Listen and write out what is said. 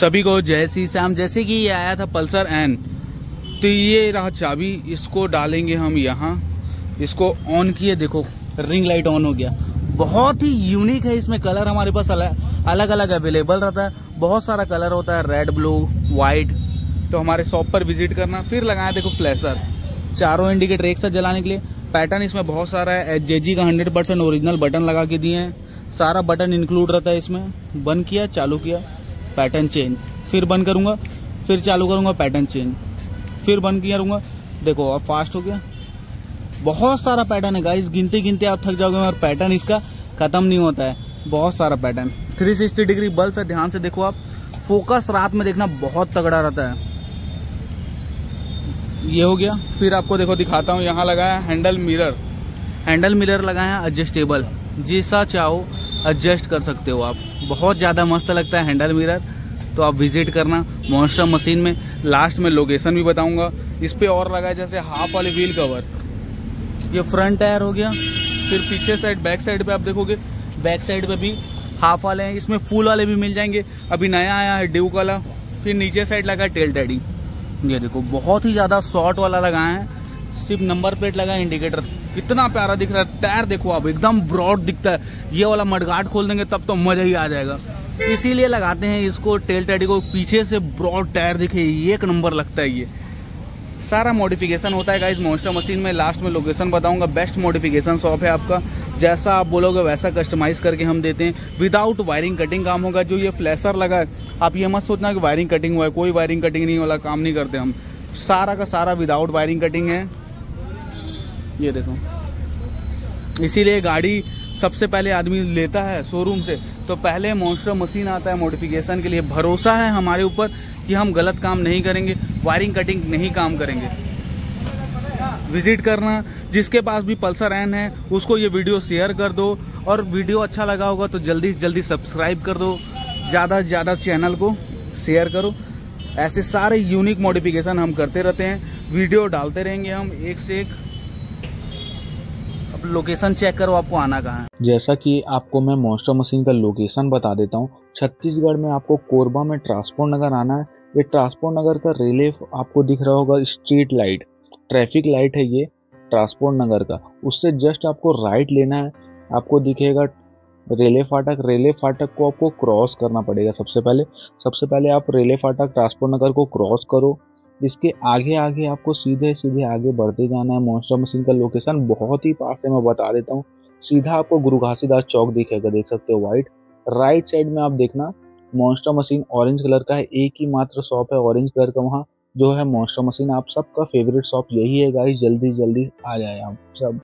सभी को जय श्री श्याम। जैसे कि ये आया था पल्सर एन, तो ये रहा चाबी, इसको डालेंगे हम यहाँ। इसको ऑन किए, देखो रिंग लाइट ऑन हो गया। बहुत ही यूनिक है, इसमें कलर हमारे पास अलग अलग अवेलेबल रहता है, बहुत सारा कलर होता है, रेड, ब्लू, वाइट। तो हमारे शॉप पर विजिट करना। फिर लगाया देखो फ्लैशर, चारों इंडिकेटर एक साथ जलाने के लिए। पैटर्न इसमें बहुत सारा है, HJG का 100% ओरिजिनल बटन लगा के दिए हैं, सारा बटन इंक्लूड रहता है इसमें। बंद किया, चालू किया, पैटर्न चेंज, फिर बंद करूँगा, फिर चालू करूँगा, पैटर्न चेंज, फिर बंद किया रहूँगा। देखो अब फास्ट हो गया। बहुत सारा पैटर्न है गाइस, गिनते गिनते आप थक जाओगे, और पैटर्न इसका ख़त्म नहीं होता है, बहुत सारा पैटर्न। 360 डिग्री बल्ब है, ध्यान से देखो आप, फोकस रात में देखना बहुत तगड़ा रहता है। ये हो गया। फिर आपको देखो दिखाता हूँ, यहाँ लगाया हैंडल मिरर। हैंडल मिरर लगाया एडजस्टेबल, जैसा चाहो एडजस्ट कर सकते हो आप, बहुत ज़्यादा मस्त लगता है हैंडल मिरर। तो आप विजिट करना मॉन्स्टर मशीन में। लास्ट में लोकेशन भी बताऊँगा। इस पर और लगाया जैसे हाफ वाले व्हील कवर, ये फ्रंट टायर हो गया। फिर पीछे साइड, बैक साइड पर आप देखोगे, बैक साइड पर भी हाफ वाले हैं, इसमें फुल वाले भी मिल जाएंगे। अभी नया आया है ड्यूक वाला। फिर नीचे साइड लगा टेल टैडी, ये देखो बहुत ही ज़्यादा शॉर्ट वाला लगाए हैं। सिर्फ नंबर प्लेट लगा है, इंडिकेटर कितना प्यारा दिख रहा है। टायर देखो आप, एकदम ब्रॉड दिखता है। ये वाला मडगार्ड खोल देंगे तब तो मज़ा ही आ जाएगा, इसीलिए लगाते हैं इसको। टेल टैडी को पीछे से ब्रॉड टायर दिखे, एक नंबर लगता है। ये सारा मॉडिफिकेशन होता है गाइस मॉन्स्टर मशीन में। लास्ट में लोकेशन बताऊँगा। बेस्ट मॉडिफिकेशन शॉप है आपका, जैसा आप बोलोगे वैसा कस्टमाइज़ करके हम देते हैं। विदाउट वायरिंग कटिंग काम होगा। जो ये फ्लैशर लगा है, आप ये मत सोचना कि वायरिंग कटिंग हुआ है, कोई वायरिंग कटिंग नहीं वाला काम नहीं करते हम। सारा का सारा विदाउट वायरिंग कटिंग है। ये देखो, इसीलिए गाड़ी सबसे पहले आदमी लेता है शोरूम से तो पहले मॉन्स्टर मशीन आता है मॉडिफिकेशन के लिए। भरोसा है हमारे ऊपर कि हम गलत काम नहीं करेंगे, वायरिंग कटिंग नहीं काम करेंगे। विजिट करना। जिसके पास भी पल्सर एन है उसको ये वीडियो शेयर कर दो, और वीडियो अच्छा लगा होगा तो जल्दी से जल्दी सब्सक्राइब कर दो, ज़्यादा से ज़्यादा चैनल को शेयर करो। ऐसे सारे यूनिक मॉडिफिकेशन हम करते रहते हैं, वीडियो डालते रहेंगे हम एक से एक। अब लोकेशन चेक करो, आपको आना कहाँ है। जैसा कि आपको मैं मॉन्स्टर मशीन का लोकेशन बता देता हूँ, छत्तीसगढ़ में आपको कोरबा में ट्रांसपोर्ट नगर आना है। ये ट्रांसपोर्ट नगर का रिलीफ आपको दिख रहा होगा, स्ट्रीट लाइट, ट्रैफिक लाइट है ये ट्रांसपोर्ट नगर का। उससे जस्ट आपको राइट लेना है, आपको दिखेगा रेलवे फाटक। रेलवे फाटक को आपको क्रॉस करना पड़ेगा सबसे पहले आप रेलवे फाटक ट्रांसपोर्ट नगर को क्रॉस करो। इसके आगे आगे आपको सीधे आगे बढ़ते जाना है। मॉन्स्टर मशीन का लोकेशन बहुत ही पास है, मैं बता देता हूँ। सीधा आपको गुरु घासीदास चौक दिखेगा, देख सकते हो वाइट। राइट साइड में आप देखना, मॉन्स्टर मशीन ऑरेंज कलर का है, एक ही मात्र शॉप है ऑरेंज कलर का वहाँ जो है मॉन्स्टर मशीन। आप सबका फेवरेट शॉप यही है गाइस, जल्दी जल्दी आ जाए आप सब।